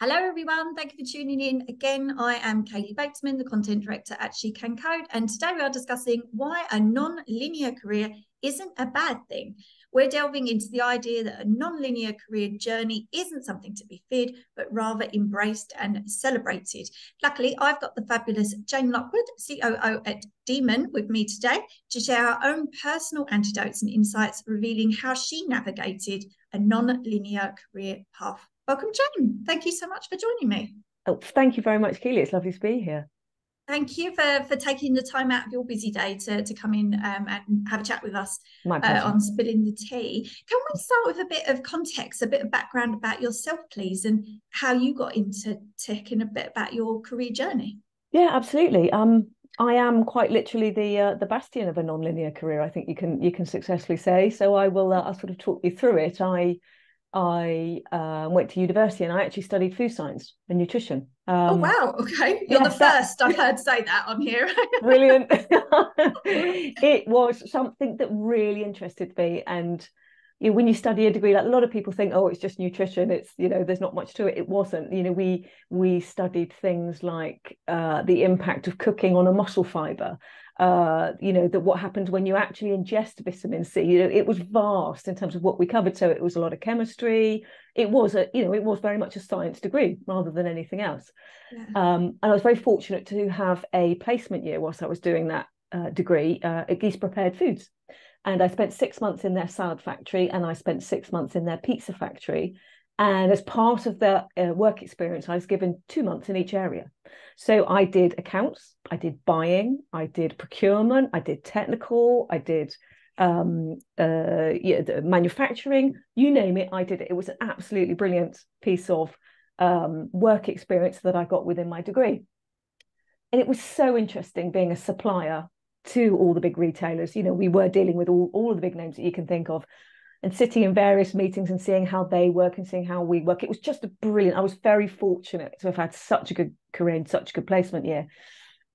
Hello everyone, thank you for tuning in again. I am Kayleigh Batesman, the Content Director at She Can Code, and today we are discussing why a non-linear career isn't a bad thing. We're delving into the idea that a non-linear career journey isn't something to be feared, but rather embraced and celebrated. Luckily, I've got the fabulous Jane Lockwood, COO at Daemon, with me today to share our own personal anecdotes and insights revealing how she navigated a non-linear career path. Welcome, Jane. Thank you so much for joining me. Oh, thank you very much, Kayleigh. It's lovely to be here. Thank you for taking the time out of your busy day to come in and have a chat with us on Spilling the Tea. Can we start with a bit of context, a bit of background about yourself, please, and how you got into tech and a bit about your career journey? Yeah, absolutely. I am quite literally the bastion of a non-linear career, I think you can successfully say. So I will I'll sort of talk you through it. I went to university and I actually studied food science and nutrition. Oh, wow. Okay. You're the first I've heard say that on here. Brilliant. It was something that really interested me. And you know, when you study a degree, like a lot of people think, oh, it's just nutrition. It's, you know, there's not much to it. It wasn't. You know, we studied things like the impact of cooking on a muscle fibre. You know, that what happens when you actually ingest vitamin C. You know, it was vast in terms of what we covered. So it was a lot of chemistry. It was it was very much a science degree rather than anything else. Yeah. And I was very fortunate to have a placement year whilst I was doing that degree at Geese Prepared Foods. And I spent 6 months in their salad factory and I spent 6 months in their pizza factory. And as part of that work experience, I was given 2 months in each area. So I did accounts, I did buying, I did procurement, I did technical, I did manufacturing, you name it, I did it. It was an absolutely brilliant piece of work experience that I got within my degree. And it was so interesting being a supplier to all the big retailers. You know, we were dealing with all of the big names that you can think of, and sitting in various meetings and seeing how they work and seeing how we work. It was just a brilliant, I was very fortunate to have had such a good career and such a good placement year.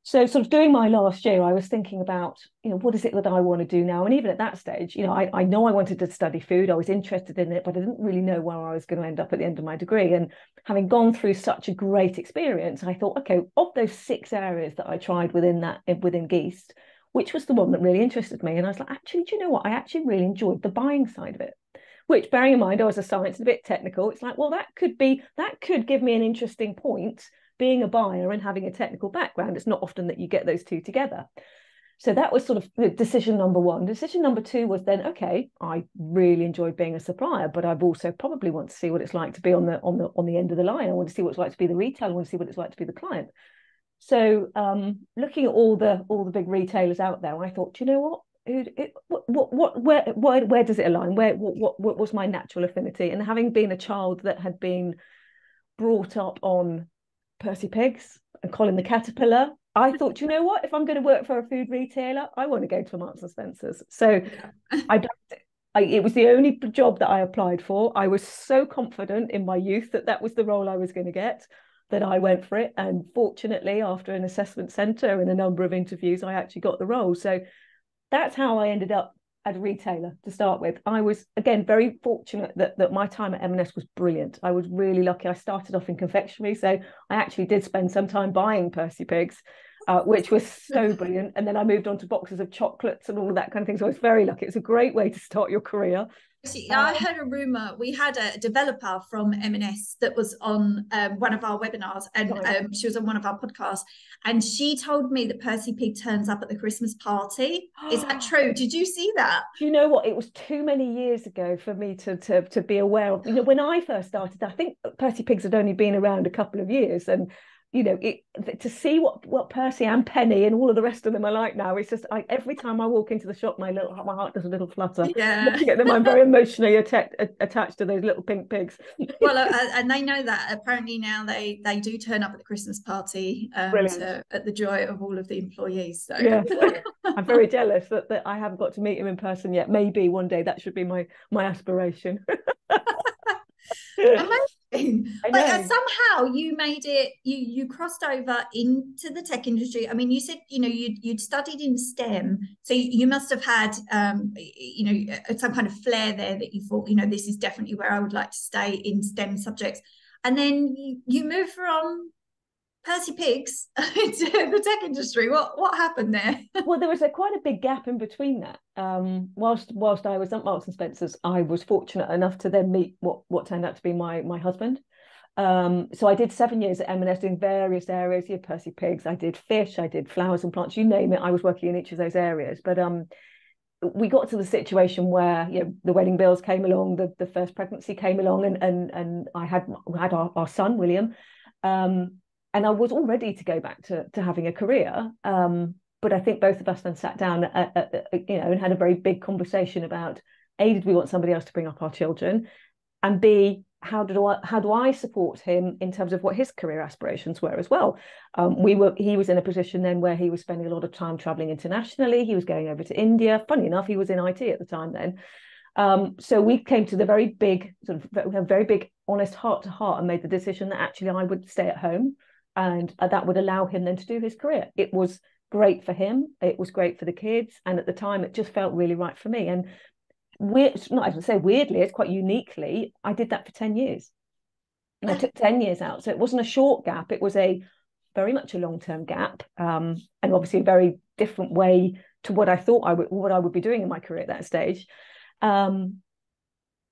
So sort of doing my last year, I was thinking about, you know, what is it that I want to do now? And even at that stage, you know, I know I wanted to study food. I was interested in it, but I didn't really know where I was going to end up at the end of my degree. And having gone through such a great experience, I thought, okay, of those 6 areas that I tried within Geese, which was the one that really interested me. And I was like, actually, do you know what? I actually really enjoyed the buying side of it, which, bearing in mind, I was a science and a bit technical. It's like, well, that could give me an interesting point, being a buyer and having a technical background. It's not often that you get those two together. So that was sort of decision number one. Decision number two was then, okay, I really enjoyed being a supplier, but I've also probably want to see what it's like to be on the end of the line. I want to see what it's like to be the retailer. I want to see what it's like to be the client. So looking at all the big retailers out there, I thought, do you know what? Where does it align? What was my natural affinity? And having been a child that had been brought up on Percy Pigs and Colin the Caterpillar, I thought, do you know what? If I'm going to work for a food retailer, I want to go to a Marks and Spencer's. So it was the only job that I applied for. I was so confident in my youth that was the role I was going to get, that I went for it. And fortunately, after an assessment centre and a number of interviews, I actually got the role. So that's how I ended up at a retailer to start with. I was, again, very fortunate that my time at M&S was brilliant. I was really lucky. I started off in confectionery, so I actually did spend some time buying Percy Pigs, which was so brilliant. And then I moved on to boxes of chocolates and all of that kind of thing. So I was very lucky. It's a great way to start your career. I heard a rumour. We had a developer from M&S that was on one of our webinars, and she was on one of our podcasts, and she told me that Percy Pig turns up at the Christmas party. Is that true? Did you see that? Do you know what? It was too many years ago for me to be aware of. You know, when I first started, I think Percy Pigs had only been around a couple of years, and you know, to see what Percy and Penny and all of the rest of them are like now, it's just every time I walk into the shop, my heart does a little flutter. Yeah. Looking at them, I'm very emotionally attached to those little pink pigs. Well, and they know that. Apparently now they do turn up at the Christmas party at the joy of all of the employees. So yeah. I'm very jealous that I haven't got to meet him in person yet. Maybe one day that should be my aspiration. Somehow you made it, you crossed over into the tech industry. I mean, you said, you know, you'd studied in STEM, so you must have had you know, some kind of flair there that you thought, you know, this is definitely where I would like to stay in STEM subjects. And then you move from Percy Pigs into the tech industry. What happened there? Well, there was quite a big gap in between that. Whilst I was at Marks and Spencer's, I was fortunate enough to then meet what turned out to be my husband. So I did 7 years at M&S in various areas. You had Percy Pigs, I did fish, I did flowers and plants, you name it. I was working in each of those areas. But we got to the situation where, you know, the wedding bills came along, the first pregnancy came along, and I had our son, William. And I was all ready to go back to having a career. But I think both of us then sat down, and had a very big conversation about, A, did we want somebody else to bring up our children? And B, how do I support him in terms of what his career aspirations were as well? He was in a position then where he was spending a lot of time traveling internationally. He was going over to India. Funny enough, he was in IT at the time then. So we came to the very big honest heart to heart and made the decision that actually I would stay at home, and that would allow him then to do his career. It was great for him. It was great for the kids. And at the time, it just felt really right for me. And it's quite uniquely, I did that for 10 years. I took 10 years out. So it wasn't a short gap. It was very much a long-term gap, and obviously a very different way to what I thought I would be doing in my career at that stage. And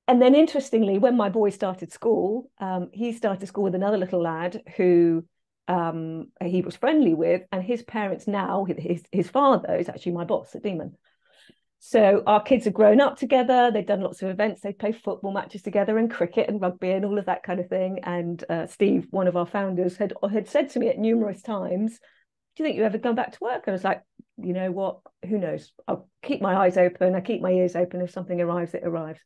then interestingly, when my boy started school, he started school with another little lad who he was friendly with, and his parents now, his father is actually my boss at Daemon. So our kids have grown up together. They've done lots of events. They play football matches together and cricket and rugby and all of that kind of thing. And Steve, one of our founders, had said to me at numerous times, do you think you ever go back to work? And I was like, you know what? Who knows? I'll keep my eyes open. I keep my ears open. If something arrives, it arrives.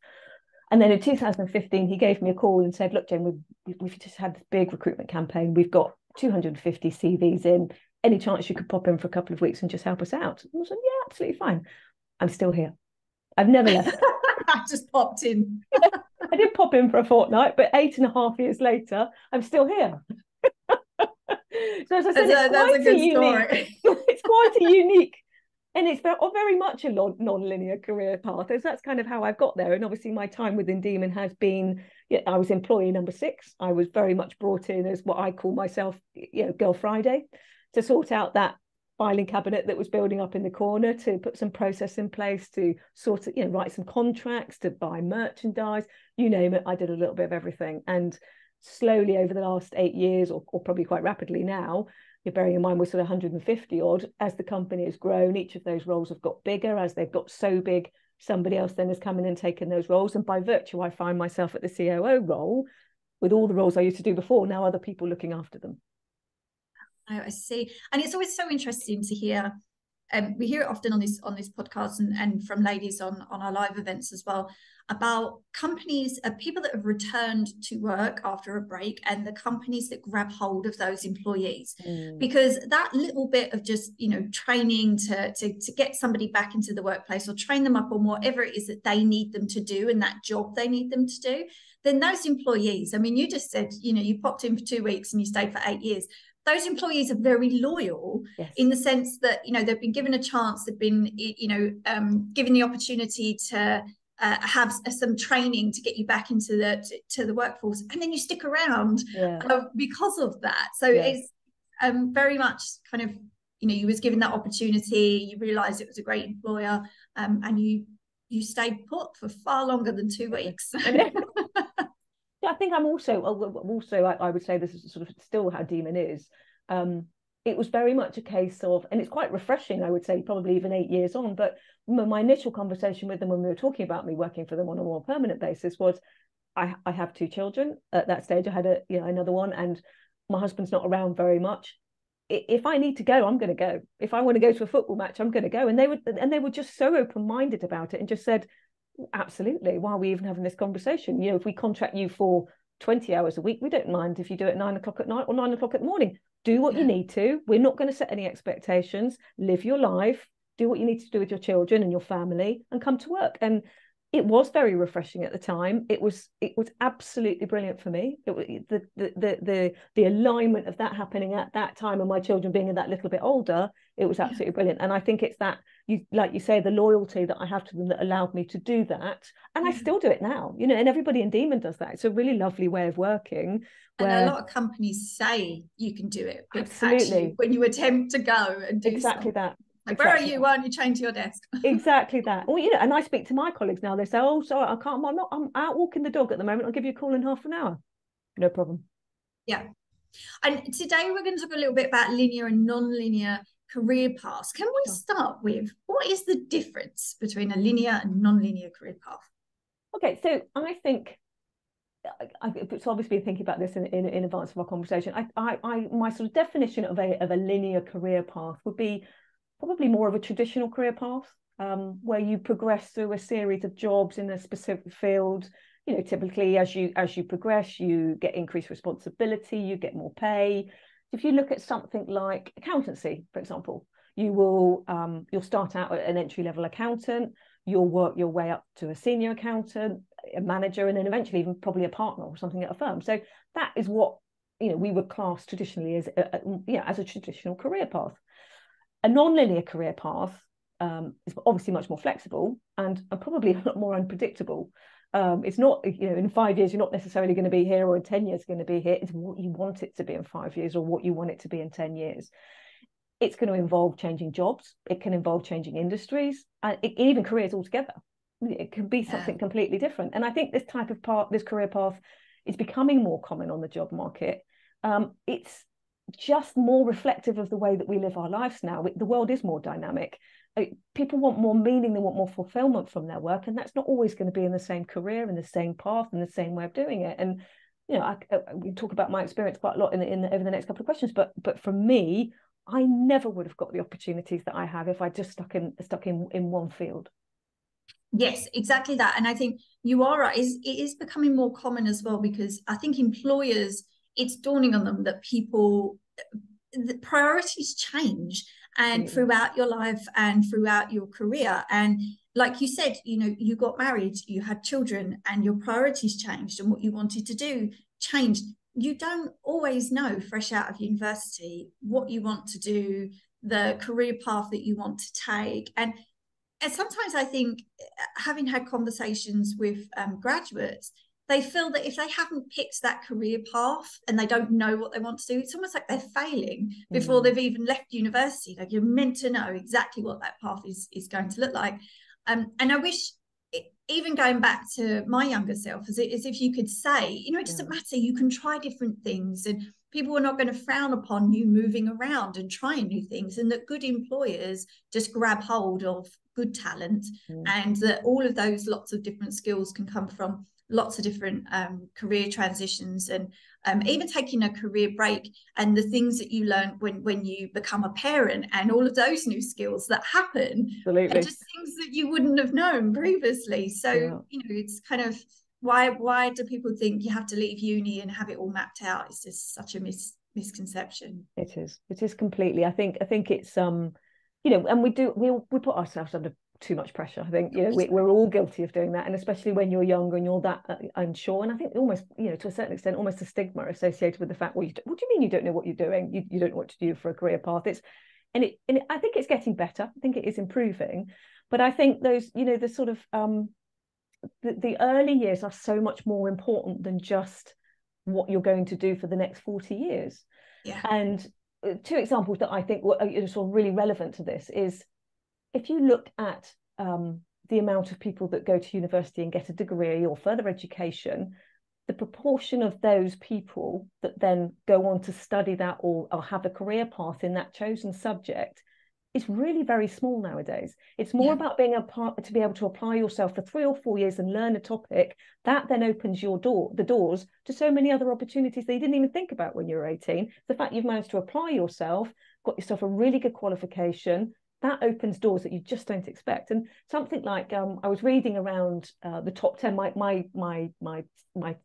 And then in 2015, he gave me a call and said, look, Jane, we've just had this big recruitment campaign. We've got 250 CVs in. Any chance you could pop in for a couple of weeks and just help us out? And I said, yeah, absolutely fine. I'm still here. I've never left. I just popped in. I did pop in for a fortnight, but 8.5 years later, I'm still here. So as I said, it's quite a unique, and it's very much a non-linear career path. So that's kind of how I've got there. And obviously my time within Daemon has been, I was employee number 6. I was very much brought in as what I call myself, Girl Friday, to sort out that filing cabinet that was building up in the corner, to put some process in place, to sort of, write some contracts, to buy merchandise, you name it. I did a little bit of everything. And slowly over the last 8 years, or probably quite rapidly now, you're bearing in mind we're sort of 150 odd, as the company has grown, each of those roles have got bigger. As they've got so big, somebody else then has come in and taken those roles. And by virtue, I find myself at the COO role with all the roles I used to do before, now other people looking after them. Oh, I see. And it's always so interesting to hear, we hear it often on this podcast and from ladies on our live events as well, about companies, people that have returned to work after a break, and the companies that grab hold of those employees. Because that little bit of just, training to get somebody back into the workplace, or train them up on whatever it is that they need them to do and that job they need them to do, then those employees, I mean, you just said, you popped in for 2 weeks and you stayed for 8 years. Those employees are very loyal. Yes. In the sense that, they've been given a chance, they've been, given the opportunity to have some training to get you back into the workforce. And then you stick around because of that. So it's very much kind of, you was given that opportunity, you realised it was a great employer, and you stayed put for far longer than 2 weeks. I think I would say this is sort of still how Daemon is. It was very much a case of, and it's quite refreshing, I would say, probably even 8 years on, but my initial conversation with them when we were talking about me working for them on a more permanent basis was, I have 2 children. At that stage, I had another one, and my husband's not around very much. If I need to go, I'm going to go. If I want to go to a football match, I'm going to go. And they were just so open-minded about it and just said, absolutely, why are we even having this conversation? If we contract you for 20 hours a week, we don't mind if you do it at 9 o'clock at night or 9 o'clock in the morning. Do what you need to. We're not going to set any expectations. Live your life, do what you need to do with your children and your family, and come to work. And it was very refreshing at the time. It was absolutely brilliant for me. It was the alignment of that happening at that time and my children being that little bit older. It was absolutely brilliant. And I think it's that, like you say, the loyalty that I have to them that allowed me to do that. And I still do it now, you know, and everybody in Daemon does that. It's a really lovely way of working. Where... And a lot of companies say you can do it, but actually when you attempt to go and do exactly something. That. Like, exactly. Where are you? Why aren't you chained to your desk? Exactly that. Well, you know, and I speak to my colleagues now. They say, "Oh, sorry, I can't. I'm out walking the dog at the moment. I'll give you a call in half an hour." No problem. Yeah. And today we're going to talk a little bit about linear and non-linear career paths. Can we start with what is the difference between a linear and non-linear career path? Okay, so I think. So obviously thinking about this in advance of our conversation, my sort of definition of a linear career path would be. Probably more of a traditional career path where you progress through a series of jobs in a specific field. You know, typically as you progress, you get increased responsibility, you get more pay. If you look at something like accountancy, for example, you will you'll start out at an entry-level accountant, you'll work your way up to a senior accountant, a manager, and then eventually even probably a partner or something at a firm. So that is what, you know, we would class traditionally as a traditional career path. A non-linear career path is obviously much more flexible and probably a lot more unpredictable. It's not, you know, in 5 years, you're not necessarily going to be here, or in 10 years, going to be here. It's what you want it to be in 5 years or what you want it to be in 10 years. It's going to involve changing jobs. It can involve changing industries and even careers altogether. It can be something completely different. And I think this type of this career path is becoming more common on the job market. It's just more reflective of the way that we live our lives now. The world is more dynamic. People want more meaning, they want more fulfillment from their work, and that's not always going to be in the same career, in the same path, in the same way of doing it. And you know, we talk about my experience quite a lot over the next couple of questions, but for me, I never would have got the opportunities that I have if I just stuck in one field. Yes, exactly that. And I think you are right. It is becoming more common as well, because I think employers, it's dawning on them that the priorities change and throughout your life and throughout your career. And like you said, you know, you got married, you had children, and your priorities changed and what you wanted to do changed. You don't always know fresh out of university what you want to do, the career path that you want to take. And sometimes I think, having had conversations with graduates, they feel that if they haven't picked that career path and they don't know what they want to do, it's almost like they're failing before they've even left university. Like, you're meant to know exactly what that path is going to look like. And I wish, even going back to my younger self, as if you could say, you know, it doesn't matter, you can try different things, and people are not going to frown upon you moving around and trying new things, and that good employers just grab hold of good talent and that all of those lots of different skills can come from lots of different career transitions, and even taking a career break, and the things that you learn when you become a parent, and all of those new skills that happen. Absolutely. Are just things that you wouldn't have known previously. So, you know, it's kind of, why do people think you have to leave uni and have it all mapped out? It's just such a misconception. It is completely. I think it's, you know, and we put ourselves under too much pressure. I think, you know, we're all guilty of doing that, and especially when you're younger and you're that unsure. And I think almost, you know, to a certain extent, almost a stigma associated with the fact, well, what do you mean you don't know what you're doing? You don't know what to do for a career path. And I think it's getting better. I think it is improving, but I think those, you know, the sort of the early years are so much more important than just what you're going to do for the next 40 years. Yeah. And two examples that I think are sort of really relevant to this is, if you look at the amount of people that go to university and get a degree or further education, the proportion of those people that then go on to study that or have a career path in that chosen subject is really very small nowadays. It's more about being to be able to apply yourself for 3 or 4 years and learn a topic that then opens the doors to so many other opportunities that you didn't even think about when you were 18. The fact you've managed to apply yourself, got yourself a really good qualification, that opens doors that you just don't expect. And something like, I was reading around the top 10, my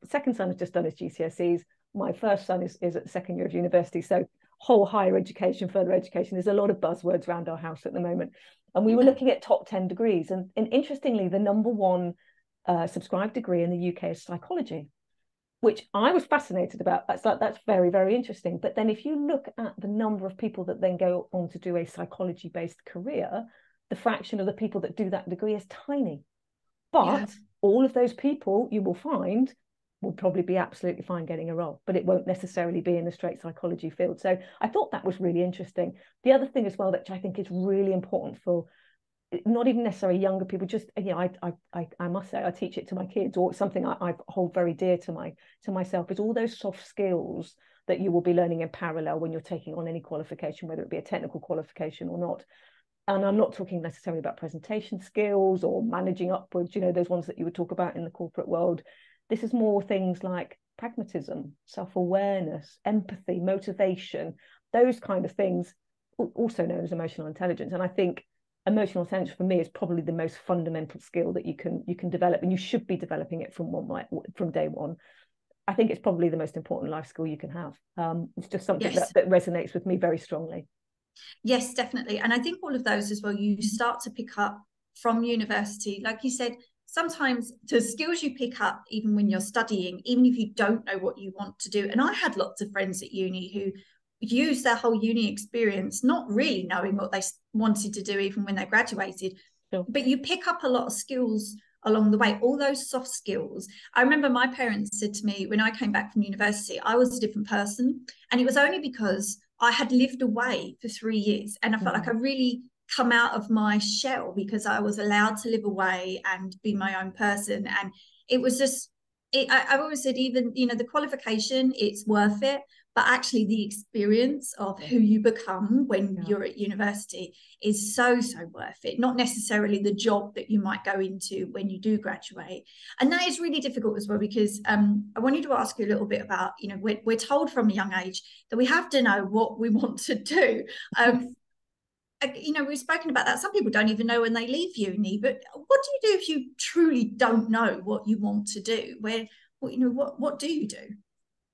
second son has just done his GCSEs, my first son is at the second year of university, so whole higher education, further education, there's a lot of buzzwords around our house at the moment. And we were looking at top 10 degrees, and interestingly, the number one subscribed degree in the UK as psychology, which I was fascinated about. That's like, that's very, very interesting. But then if you look at the number of people that then go on to do a psychology-based career, the fraction of the people that do that degree is tiny. But all of those people you will find will probably be absolutely fine getting a role, but it won't necessarily be in the straight psychology field. So I thought that was really interesting. The other thing as well, that I think is really important for not even necessarily younger people, just, you know, I must say I teach it to my kids, or it's something I hold very dear to myself, is all those soft skills that you will be learning in parallel when you're taking on any qualification, whether it be a technical qualification or not. And I'm not talking necessarily about presentation skills or managing upwards, you know, those ones that you would talk about in the corporate world. This is more things like pragmatism, self-awareness, empathy, motivation, those kind of things, also known as emotional intelligence. And I think emotional intelligence for me is probably the most fundamental skill that you can develop, and you should be developing it from day one. I think it's probably the most important life skill you can have. It's just something that resonates with me very strongly. Yes, definitely. And I think all of those as well, you start to pick up from university, like you said. Sometimes the skills you pick up, even when you're studying, even if you don't know what you want to do. And I had lots of friends at uni who used their whole uni experience, not really knowing what they wanted to do, even when they graduated. Sure. But you pick up a lot of skills along the way, all those soft skills. I remember my parents said to me when I came back from university, I was a different person. And it was only because I had lived away for 3 years, and I felt like I really come out of my shell because I was allowed to live away and be my own person. And it was just, I've always said, even, you know, the qualification, it's worth it, but actually the experience of who you become when you're at university is so worth it, not necessarily the job that you might go into when you do graduate. And that is really difficult as well, because I wanted to ask you a little bit about, you know, we're told from a young age that we have to know what we want to do. You know, we've spoken about that. Some people don't even know when they leave uni, but what do you do if you truly don't know what you want to do? What do you do?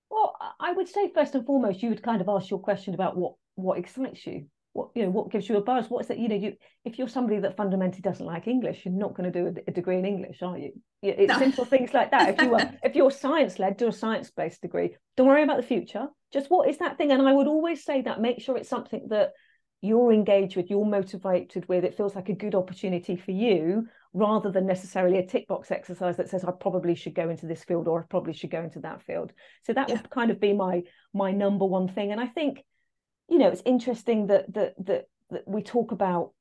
Well, I would say first and foremost, you would kind of ask your question about what excites you, what gives you a buzz. What's that? You know, if you're somebody that fundamentally doesn't like English, you're not going to do a degree in English, are you? It's simple things like that. If you're science led, do a science based degree. Don't worry about the future. Just what is that thing? And I would always say that make sure it's something that you're engaged with, you're motivated with, it feels like a good opportunity for you, rather than necessarily a tick box exercise that says I probably should go into this field or I probably should go into that field. So that would kind of be my number one thing. And I think, you know, it's interesting that we talk about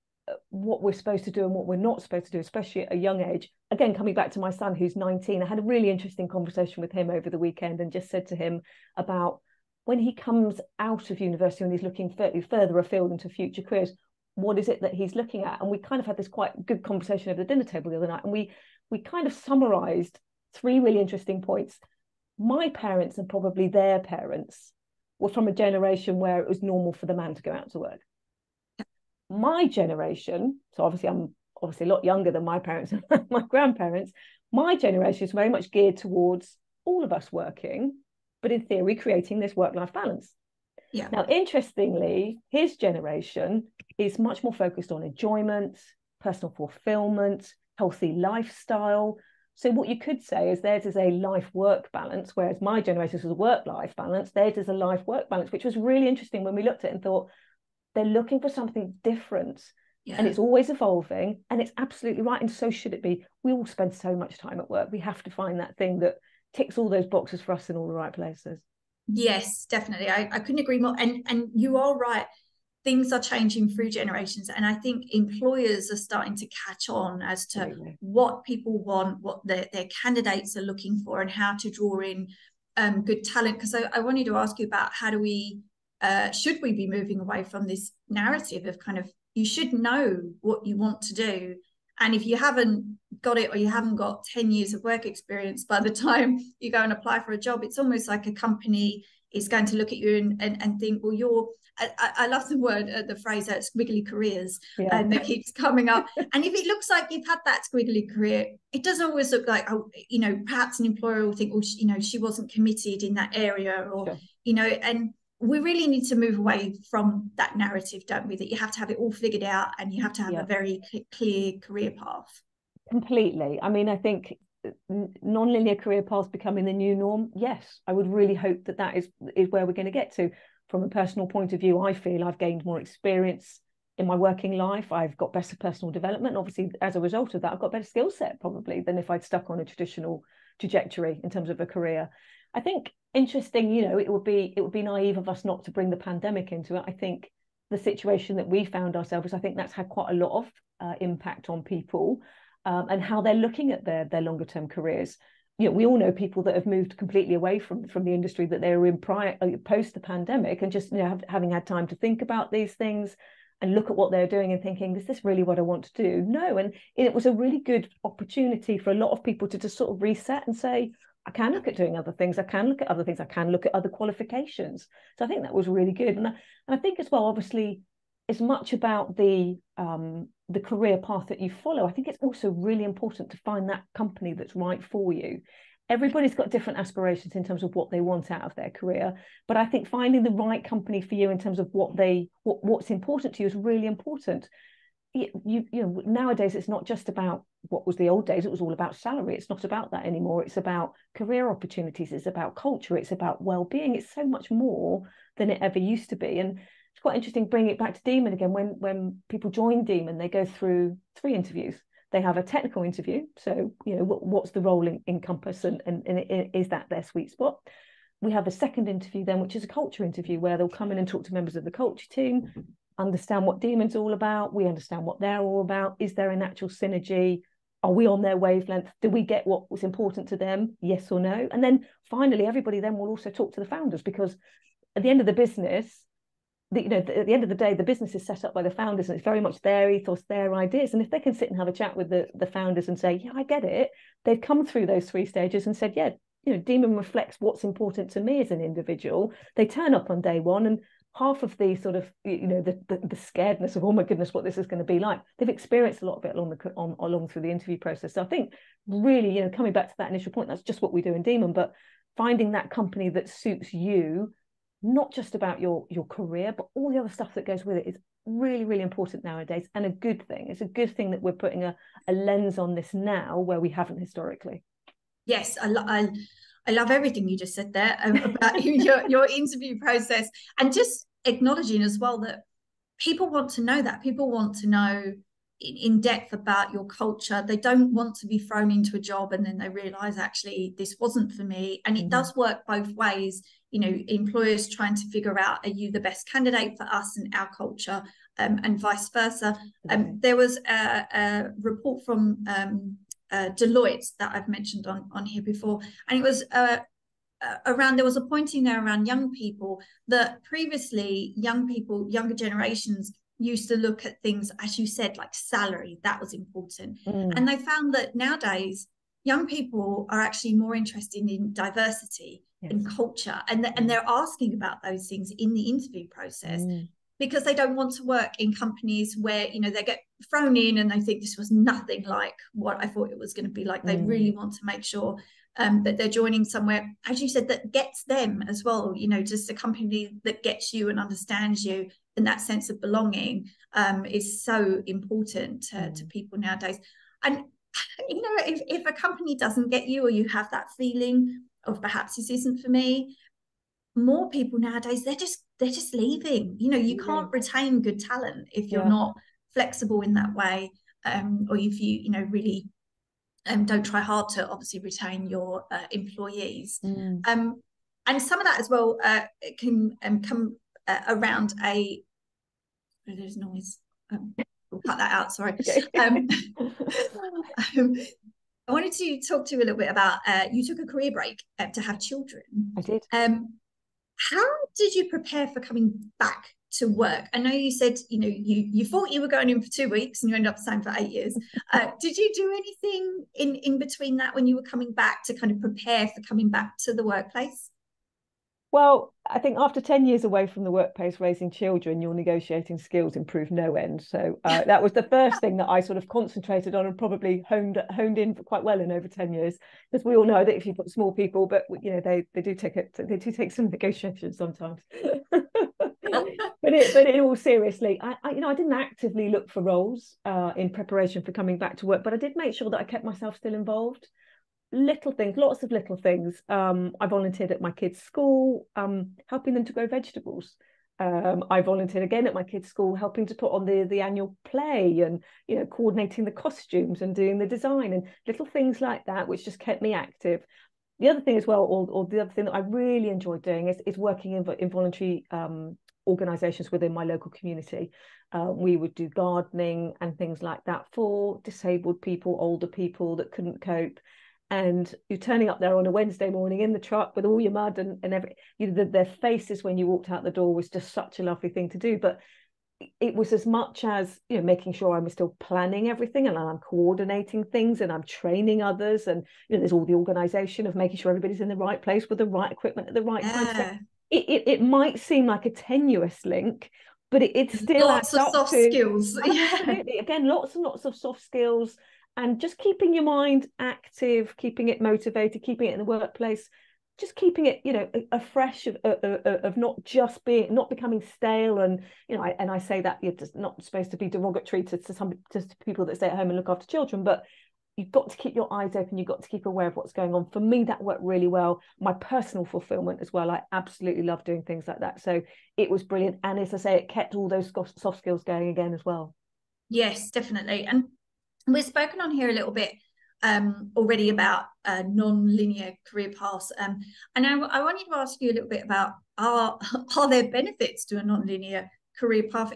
what we're supposed to do and what we're not supposed to do, especially at a young age. Again, coming back to my son who's 19, I had a really interesting conversation with him over the weekend and just said to him about, when he comes out of university and he's looking further afield into future careers, what is it that he's looking at? And we kind of had this quite good conversation over the dinner table the other night, and we kind of summarised three really interesting points. My parents and probably their parents were from a generation where it was normal for the man to go out to work. My generation, so obviously I'm obviously a lot younger than my parents and my grandparents, my generation is very much geared towards all of us working, but in theory, creating this work-life balance. Yeah. Now, interestingly, his generation is much more focused on enjoyment, personal fulfillment, healthy lifestyle. So what you could say is theirs is a life-work balance, whereas my generation was a work-life balance, theirs is a life-work balance, which was really interesting when we looked at it and thought, they're looking for something different. Yeah. And it's always evolving, and it's absolutely right, and so should it be. We all spend so much time at work. We have to find that thing that ticks all those boxes for us in all the right places. Yes, definitely. I couldn't agree more. And you are right. Things are changing through generations. And I think employers are starting to catch on as to what people want, what their candidates are looking for, and how to draw in good talent. Because I wanted to ask you about how do we, should we be moving away from this narrative of kind of, you should know what you want to do. And if you haven't got it, or you haven't got 10 years of work experience, by the time you go and apply for a job, it's almost like a company is going to look at you and think, well, you're, I love the word, the phrase, squiggly careers, and that keeps coming up. And if it looks like you've had that squiggly career, it doesn't always look like, oh, you know, perhaps an employer will think, well, she, you know, she wasn't committed in that area, or, you know, and we really need to move away from that narrative, don't we? That you have to have it all figured out and you have to have a very clear career path. Completely. I mean, I think non-linear career paths becoming the new norm? Yes, I would really hope that that is where we're going to get to. From a personal point of view, I feel I've gained more experience in my working life. I've got better personal development. Obviously, as a result of that, I've got better skill set probably than if I'd stuck on a traditional trajectory in terms of a career. I think interesting, you know, it would be naive of us not to bring the pandemic into it. I think the situation that we found ourselves is, I think that's had quite a lot of impact on people and how they're looking at their longer term careers. You know, we all know people that have moved completely away from the industry that they were in prior post the pandemic, and just, you know, having had time to think about these things and look at what they're doing and thinking, is this really what I want to do? No. And it was a really good opportunity for a lot of people to just sort of reset and say, I can look at doing other things. I can look at other things. I can look at other qualifications. So I think that was really good. And I think as well, obviously, it's much about the career path that you follow. I think it's also really important to find that company that's right for you. Everybody's got different aspirations in terms of what they want out of their career, but I think finding the right company for you in terms of what's important to you is really important. You know, nowadays it's not just about what was the old days. It was all about salary. It's not about that anymore. It's about career opportunities. It's about culture. It's about well-being. It's so much more than it ever used to be. And it's quite interesting bringing it back to Daemon again. When people join Daemon, they go through 3 interviews. They have a technical interview. So, you know, what's the role in Compass and is that their sweet spot? We have a second interview then, which is a culture interview where they'll come in and talk to members of the culture team, understand what Daemon's all about. We understand what they're all about. Is there an actual synergy? Are we on their wavelength? Do we get what was important to them? Yes or no? And then finally, everybody then will also talk to the founders, because at the end of the business, at the end of the day, the business is set up by the founders, and it's very much their ethos, their ideas. And if they can sit and have a chat with the founders and say, yeah, I get it. They've come through those 3 stages and said, yeah, you know, Daemon reflects what's important to me as an individual. They turn up on day 1 and half of the sort of, you know, the scaredness of, oh my goodness, what this is going to be like, they've experienced a lot of it along through the interview process. So I think really, you know, coming back to that initial point, that's just what we do in Daemon, but finding that company that suits you, not just about your career, but all the other stuff that goes with it, is really, really important nowadays, and a good thing. It's a good thing that we're putting a lens on this now where we haven't historically. Yes, I love everything you just said there about your interview process, and just acknowledging as well that people want to know that. People want to know in depth about your culture. They don't want to be thrown into a job and then they realise, actually, this wasn't for me. And it does work both ways. You know, employers trying to figure out, are you the best candidate for us and our culture, and vice versa. There was a report from Deloitte that I've mentioned on here before, and it was around, there was a pointing there around young people, that previously younger generations used to look at things, as you said, like salary, that was important, and they found that nowadays young people are actually more interested in diversity, yes, and culture, and they're asking about those things in the interview process, because they don't want to work in companies where, you know, they get thrown in and they think this was nothing like what I thought it was going to be like. They really want to make sure that they're joining somewhere, as you said, that gets them as well, you know, just a company that gets you and understands you, and that sense of belonging is so important to people nowadays. And, you know, if a company doesn't get you, or you have that feeling of perhaps this isn't for me, more people nowadays, they're just leaving. You know, you can't retain good talent if you're not flexible in that way, or if you know, really don't try hard to obviously retain your employees. And some of that as well can come around a, oh, there's noise, we'll cut that out, sorry. Okay. I wanted to talk to you a little bit about, you took a career break to have children. I did. How did you prepare for coming back to work? I know you said, you know, you thought you were going in for 2 weeks and you ended up staying for 8 years. Did you do anything in between that when you were coming back to kind of prepare for coming back to the workplace? Well, I think after 10 years away from the workplace raising children, your negotiating skills improve no end. So that was the first thing that I sort of concentrated on and probably honed in quite well in over 10 years. Because we all know that if you've got small people, but you know, they do take some negotiation sometimes. But in all seriously, I you know, I didn't actively look for roles in preparation for coming back to work, but I did make sure that I kept myself still involved. little things, lots of little things. I volunteered at my kids' school, helping them to grow vegetables. I volunteered again at my kids' school, helping to put on the annual play and, you know, coordinating the costumes and doing the design and little things like that, which just kept me active. The other thing as well, or the other thing that I really enjoyed doing is working in voluntary organisations within my local community. We would do gardening and things like that for disabled people, older people that couldn't cope. And you're turning up there on a Wednesday morning in the truck with all your mud and everything. You know, their faces when you walked out the door was just such a lovely thing to do. But it was as much as, you know, making sure I'm still planning everything and I'm coordinating things and I'm training others. And, you know, there's all the organisation of making sure everybody's in the right place with the right equipment at the right time. It might seem like a tenuous link, but it's still lots of soft skills. Yeah. Again, lots and lots of soft skills. And just keeping your mind active, keeping it motivated, keeping it in the workplace, just keeping it, you know, afresh of not just being, not becoming stale. And, you know, I say that you're just not supposed to be derogatory to people that stay at home and look after children, but you've got to keep your eyes open. You've got to keep aware of what's going on. For me, that worked really well. My personal fulfillment as well. I absolutely love doing things like that. So it was brilliant. And as I say, it kept all those soft skills going again as well. Yes, definitely. And we've spoken on here a little bit already about non-linear career paths. And I wanted to ask you a little bit about, are there benefits to a non-linear career path?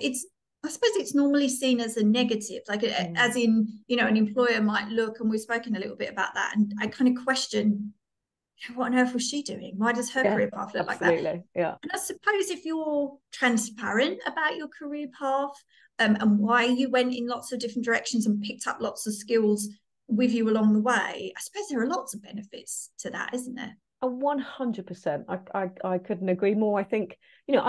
I suppose it's normally seen as a negative, like as in, you know, an employer might look, and we've spoken a little bit about that. And I kind of question, what on earth was she doing? Why does her career path look like that? Yeah. And I suppose if you're transparent about your career path, and why you went in lots of different directions and picked up lots of skills with you along the way, I suppose there are lots of benefits to that, isn't there? 100%. I couldn't agree more. I think, you know,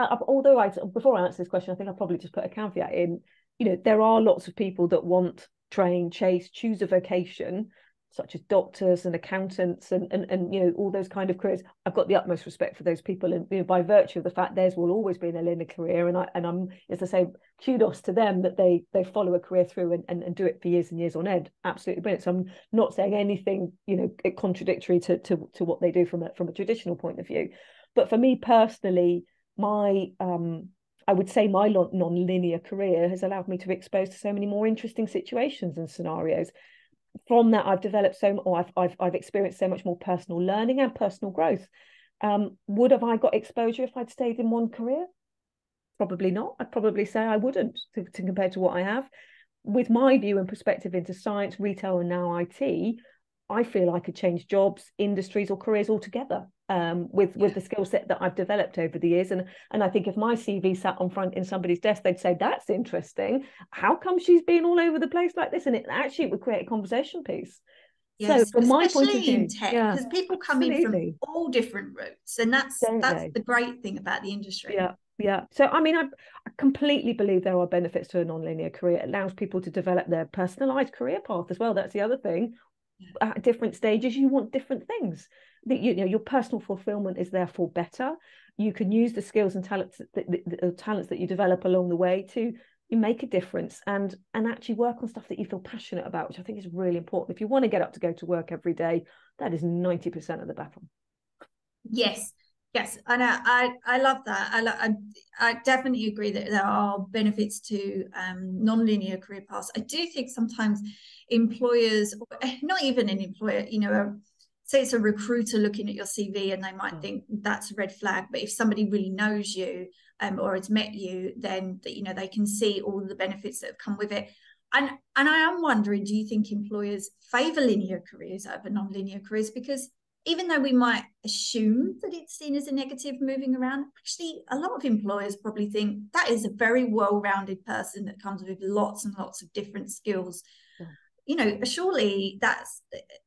before I answer this question, I think I'll probably just put a caveat in. You know, there are lots of people that want, train, chase, choose a vocation, such as doctors and accountants and you know, all those kind of careers. I've got the utmost respect for those people, and, you know, by virtue of the fact theirs will always be in a linear career, and I'm, as I say, kudos to them that they follow a career through and do it for years and years on end. Absolutely brilliant. So I'm not saying anything, you know, contradictory to what they do from a traditional point of view. But for me personally, I would say my non-linear career has allowed me to be exposed to so many more interesting situations and scenarios. From that, I've developed I've experienced so much more personal learning and personal growth. Would have I got exposure if I'd stayed in one career? Probably not. I'd probably say I wouldn't, to compare to what I have. With my view and perspective into science, retail, and now IT, I feel I could change jobs, industries, or careers altogether with the skill set that I've developed over the years. And I think if my CV sat on front in somebody's desk, they'd say, that's interesting. How come she's been all over the place like this? And it would create a conversation piece. Yes, so from my point of view, in tech, because people come in from all different routes, and that's the great thing about the industry. Yeah. So, I mean, I completely believe there are benefits to a non-linear career. It allows people to develop their personalised career path as well. That's the other thing. At different stages, you want different things. You know, your personal fulfillment is therefore better. You can use the skills and talents that you develop along the way to make a difference and actually work on stuff that you feel passionate about, which I think is really important. If you want to get up to go to work every day, that is 90% of the battle. Yes, and I love that. I definitely agree that there are benefits to non-linear career paths. I do think sometimes employers, not even an employer, you know, say it's a recruiter looking at your CV, and they might think that's a red flag. But if somebody really knows you or has met you, then, you know, they can see all the benefits that have come with it. And I am wondering, do you think employers favour linear careers over non-linear careers? Because even though we might assume that it's seen as a negative moving around, actually a lot of employers probably think that is a very well-rounded person that comes with lots and lots of different skills. Yeah. You know, surely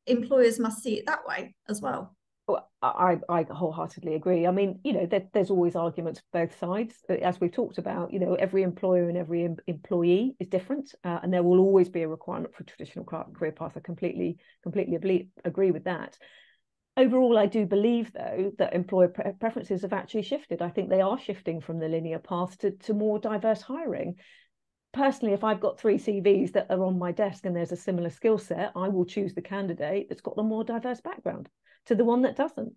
employers must see it that way as well. I wholeheartedly agree. I mean, you know, there's always arguments for both sides. As we've talked about, you know, every employer and every employee is different, and there will always be a requirement for a traditional career path. I completely agree with that. Overall, I do believe, though, that employer preferences have actually shifted. I think they are shifting from the linear path to more diverse hiring. personally, if I've got 3 CVs that are on my desk and there's a similar skill set, I will choose the candidate that's got the more diverse background to the one that doesn't.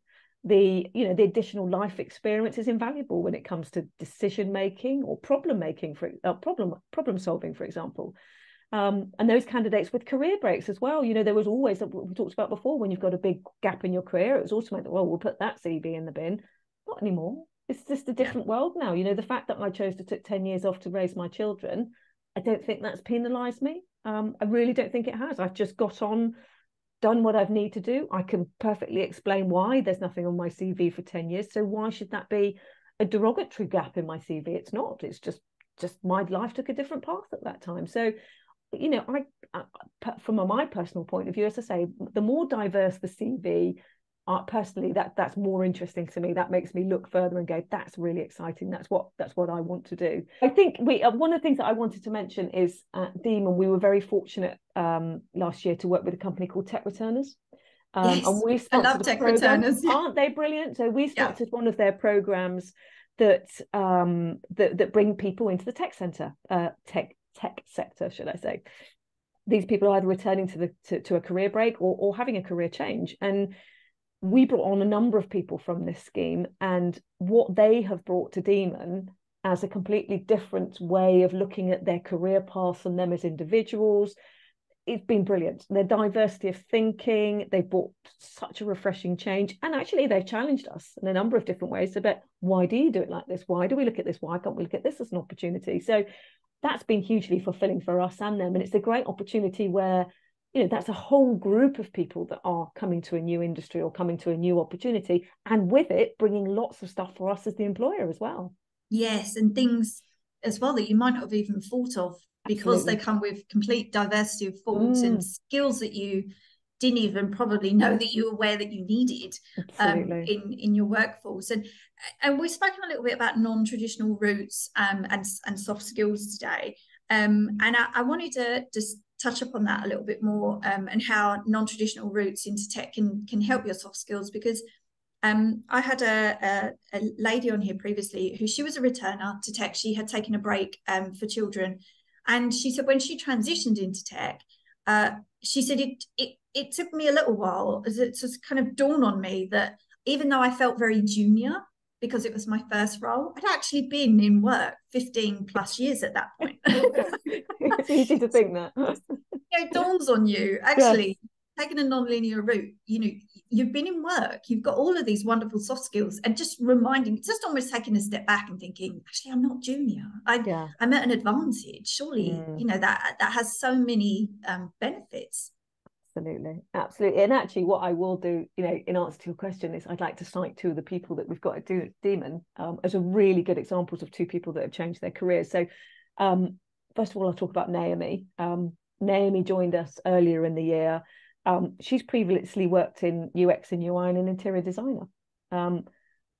The, you know, the additional life experience is invaluable when it comes to decision making or problem making, for problem solving, for example. And those candidates with career breaks as well. You know, there was always, we talked about before, when you've got a big gap in your career, it was automatic, well, we'll put that CV in the bin. Not anymore. It's just a different world now. You know, the fact that I chose to take 10 years off to raise my children, I don't think that's penalised me. I really don't think it has. I've just got on, done what I need to do. I can perfectly explain why there's nothing on my CV for 10 years. So why should that be a derogatory gap in my CV? It's not. It's just my life took a different path at that time. So, you know, I from my personal point of view, as I say, the more diverse the CV, personally, that's more interesting to me. That makes me look further and go, that's really exciting. That's what I want to do. I think one of the things that I wanted to mention is at Daemon, we were very fortunate last year to work with a company called Tech Returners. Yes, and we sponsored, I love Tech Returners. Yeah. Aren't they brilliant? So we started one of their programs that bring people into the tech sector, should I say. These people are either returning to a career break or having a career change. And we brought on a number of people from this scheme, and what they have brought to Daemon as a completely different way of looking at their career paths and them as individuals, it's been brilliant. Their diversity of thinking, they've brought such a refreshing change, and actually they've challenged us in a number of different ways about why do you do it like this? Why do we look at this? Why can't we look at this as an opportunity? So that's been hugely fulfilling for us and them. And it's a great opportunity where, you know, that's a whole group of people that are coming to a new industry or coming to a new opportunity, and with it bringing lots of stuff for us as the employer as well. Yes, and things as well that you might not have even thought of, because Absolutely. They come with complete diversity of thoughts and skills that you didn't even probably know that you were aware that you needed in your workforce. And we've spoken a little bit about non-traditional routes and soft skills today. And I wanted to just touch upon that a little bit more and how non-traditional routes into tech can help your soft skills, because I had a lady on here previously who, she was a returner to tech. She had taken a break for children, and she said when she transitioned into tech, she said it took me a little while, as it just kind of dawned on me that even though I felt very junior because it was my first role, I'd actually been in work 15 plus years at that point. It's easy to think that. It dawns on you, actually, taking a non-linear route, you know, you've been in work, you've got all of these wonderful soft skills, and just reminding, just almost taking a step back and thinking, actually, I'm not junior. I'm at an advantage. Surely, you know, that has so many benefits. Absolutely. And actually what I will do, you know, in answer to your question, is I'd like to cite 2 of the people that we've got at Daemon as a really good examples of 2 people that have changed their careers. So first of all, I'll talk about Naomi. Naomi joined us earlier in the year. She's previously worked in UX and UI and an interior designer.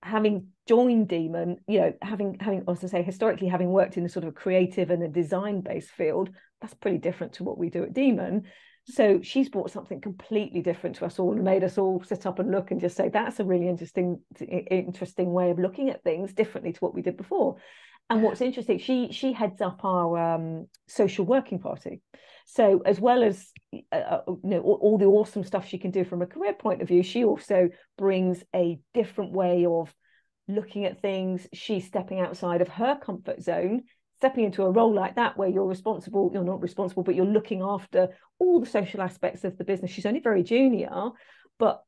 Having joined Daemon, you know, having as I say, historically having worked in a sort of creative and a design-based field, that's pretty different to what we do at Daemon. So she's brought something completely different to us all and made us all sit up and look and just say, that's a really interesting way of looking at things differently to what we did before. And what's interesting, she heads up our social working party. So as well as you know, all the awesome stuff she can do from a career point of view, she also brings a different way of looking at things. She's stepping outside of her comfort zone, stepping into a role like that where you're not responsible, but you're looking after all the social aspects of the business. She's only very junior, but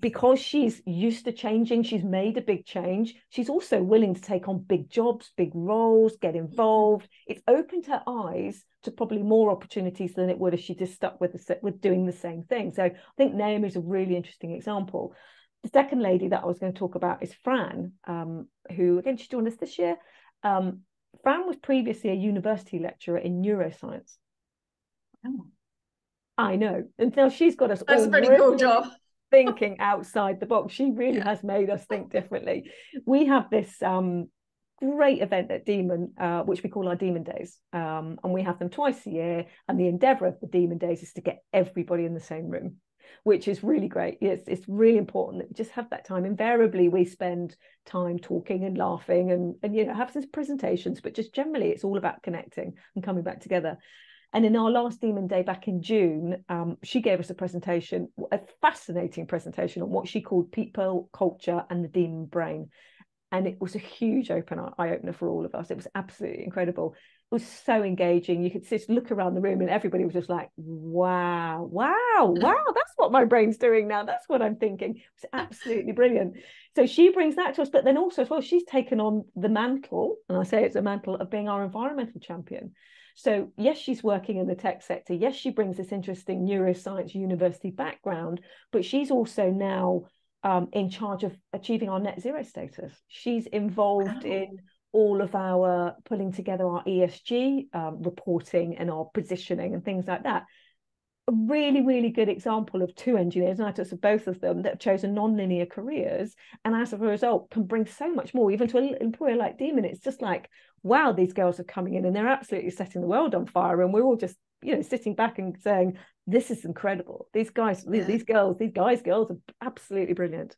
because she's used to changing, she's made a big change. She's also willing to take on big jobs, big roles, get involved. It's opened her eyes to probably more opportunities than it would if she just stuck with doing the same thing. So I think Naomi's a really interesting example. The second lady that I was going to talk about is Fran, who, again, she joined us this year. Fran was previously a university lecturer in neuroscience. Oh. I know. And now she's got us That's all a pretty really cool job. Thinking outside the box. She really has made us think differently. We have this great event at Daemon, which we call our Daemon Days. And we have them twice a year. And the endeavour of the Daemon Days is to get everybody in the same room. which is really great. Yes, it's really important that we just have that time. Invariably, we spend time talking and laughing and you know, have some presentations, but just generally, it's all about connecting and coming back together. And in our last Daemon Day back in June, she gave us a presentation, a fascinating presentation on what she called people, culture, and the Daemon brain. And it was a huge eye-opener for all of us. It was absolutely incredible. It was so engaging. You could just look around the room and everybody was just like, wow, that's what my brain's doing now. That's what I'm thinking. It's absolutely brilliant. So she brings that to us. But then also as well, she's taken on the mantle, and I say it's a mantle, of being our environmental champion. So yes, she's working in the tech sector. Yes, she brings this interesting neuroscience university background, but she's also now in charge of achieving our net zero status. She's involved in all of our pulling together our ESG reporting and our positioning and things like that. A really, really good example of two engineers, and I took both of them, that have chosen non-linear careers, and as a result can bring so much more, even to an employer like Daemon. It's just like, wow, these girls are coming in and they're absolutely setting the world on fire, and we're all just, you know, sitting back and saying, this is incredible. These guys, these girls are absolutely brilliant.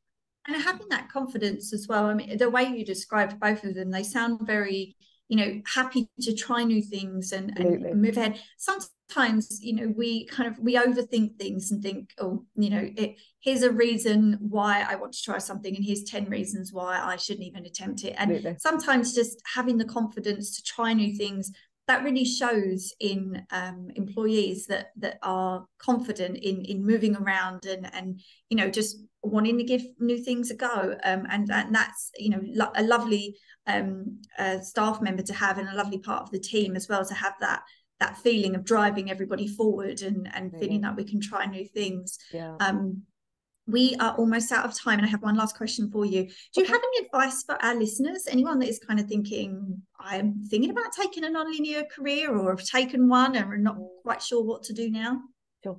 And having that confidence as well. I mean, the way you described both of them, they sound very, you know, happy to try new things and move ahead. Sometimes, you know, we overthink things and think, oh, you know, here's a reason why I want to try something, and here's 10 reasons why I shouldn't even attempt it. And sometimes just having the confidence to try new things, that really shows in employees that are confident in moving around and you know, just wanting to give new things a go, and that's, you know, a lovely staff member to have, and a lovely part of the team as well, to have that feeling of driving everybody forward and feeling that we can try new things. We are almost out of time, and I have one last question for you. Do you have any advice for our listeners, anyone that is kind of thinking, I'm thinking about taking a non-linear career, or have taken one and are not quite sure what to do now? Sure.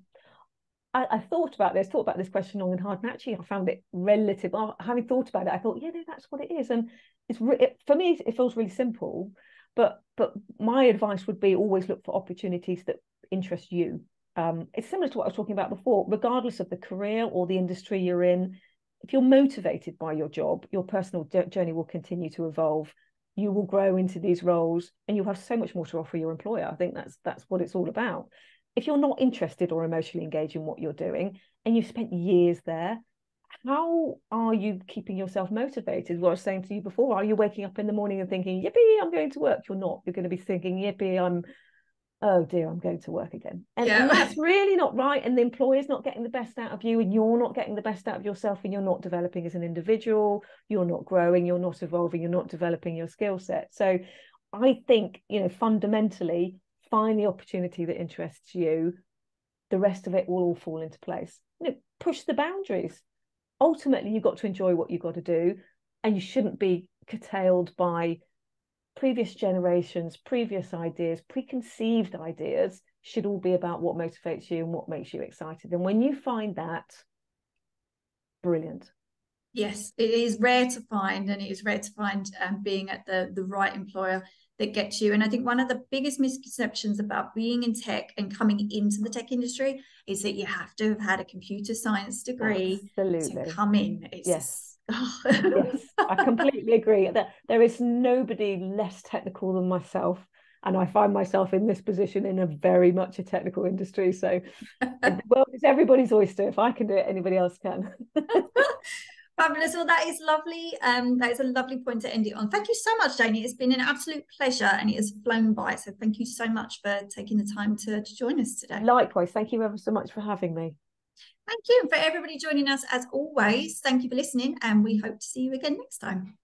I thought about this question long and hard, and actually I found it relative. Having thought about it, I thought, that's what it is. And for me, it feels really simple, but my advice would be always look for opportunities that interest you. It's similar to what I was talking about before. Regardless of the career or the industry you're in, if you're motivated by your job, your personal journey will continue to evolve. You will grow into these roles, and you'll have so much more to offer your employer. I think that's what it's all about. If you're not interested or emotionally engaged in what you're doing, and you've spent years there, how are you keeping yourself motivated? What I was saying to you before, are you waking up in the morning and thinking, yippee, I'm going to work? You're not. You're going to be thinking, yippee, oh dear, I'm going to work again. And that's really not right. And the employer's not getting the best out of you, and you're not getting the best out of yourself, and you're not developing as an individual, you're not growing, you're not evolving, you're not developing your skill set. So I think, you know, fundamentally, find the opportunity that interests you. The rest of it will all fall into place. You know, push the boundaries. Ultimately, you've got to enjoy what you've got to do, and you shouldn't be curtailed by previous generations, previous ideas, preconceived ideas. Should all be about what motivates you and what makes you excited. And when you find that, brilliant. Yes, it is rare to find, and it is rare to find being at the right employer that gets you. And I think one of the biggest misconceptions about being in tech and coming into the tech industry is that you have to have had a computer science degree to come in. Yes, I completely agree. There is nobody less technical than myself, and I find myself in this position in a very much a technical industry. So the world is everybody's oyster. If I can do it, anybody else can. Fabulous. Well, that is lovely. That is a lovely point to end it on. Thank you so much, Jane. It's been an absolute pleasure, and it has flown by. So thank you so much for taking the time to join us today. Likewise. Thank you ever so much for having me. Thank you. And for everybody joining us, as always, thank you for listening, and we hope to see you again next time.